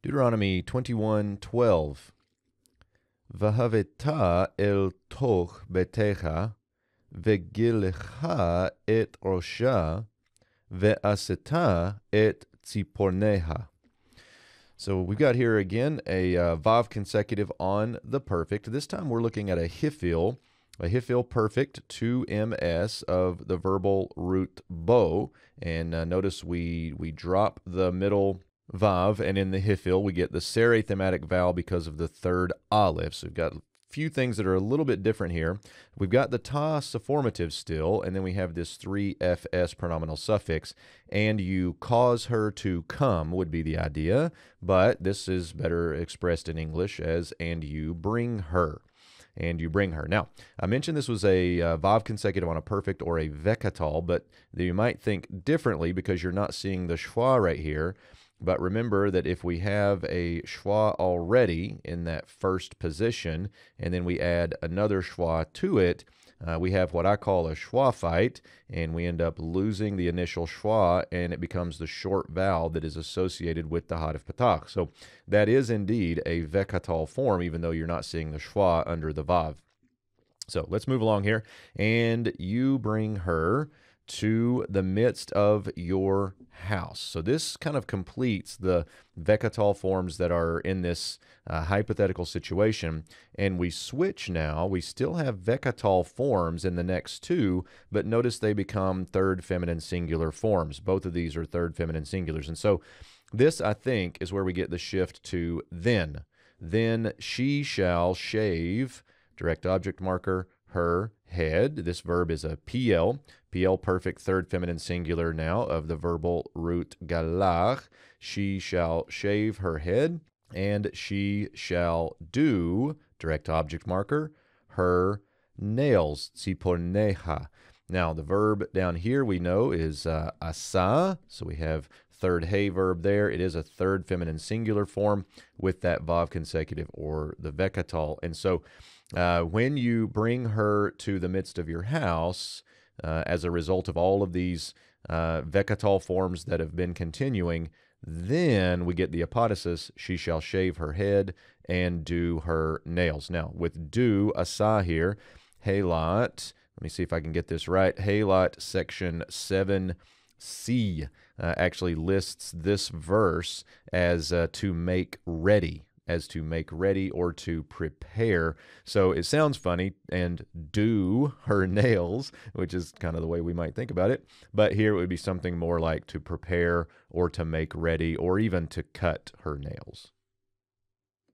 Deuteronomy 21:12. Vahaveta el toch betecha, vegilecha et rosha, veaseta et tziporneha. So we've got here again a vav consecutive on the perfect. This time we're looking at a hiphil perfect 2ms of the verbal root bo. And notice we drop the middle vav, and in the hiphil we get the seri thematic vowel because of the third aleph. So we've got a few things that are a little bit different here. We've got the ta-sufformative still, and then we have this 3fs pronominal suffix, and you cause her to come would be the idea, but this is better expressed in English as and you bring her. And you bring her. Now, I mentioned this was a vav consecutive on a perfect or a weqatal, but you might think differently because you're not seeing the schwa right here. But remember that if we have a schwa already in that first position, and then we add another schwa to it, we have what I call a schwa fight, and we end up losing the initial schwa, and it becomes the short vowel that is associated with the Hatef Patach. So that is indeed a weqatal form, even though you're not seeing the schwa under the vav. So let's move along here. And you bring her to the midst of your house. So this kind of completes the weqatal forms that are in this hypothetical situation. And we switch now. We still have weqatal forms in the next two, but notice they become third feminine singular forms. Both of these are third feminine singulars. And so this, I think, is where we get the shift to then. Then she shall shave, direct object marker, her head. This verb is a PL. PL perfect third feminine singular now of the verbal root galach. She shall shave her head, and she shall do, direct object marker, her nails, tziporneha. Now the verb down here we know is asah, so we have third hey verb there. It is a third feminine singular form with that vav consecutive or the weqatal. And so when you bring her to the midst of your house, as a result of all of these weqatal forms that have been continuing, then we get the apodosis, she shall shave her head and do her nails. Now, with do, asah here, Halot, let me see if I can get this right, Halot section 7c actually lists this verse as to make ready. As to make ready or to prepare. So it sounds funny, and do her nails, which is kind of the way we might think about it, but here it would be something more like to prepare or to make ready or even to cut her nails.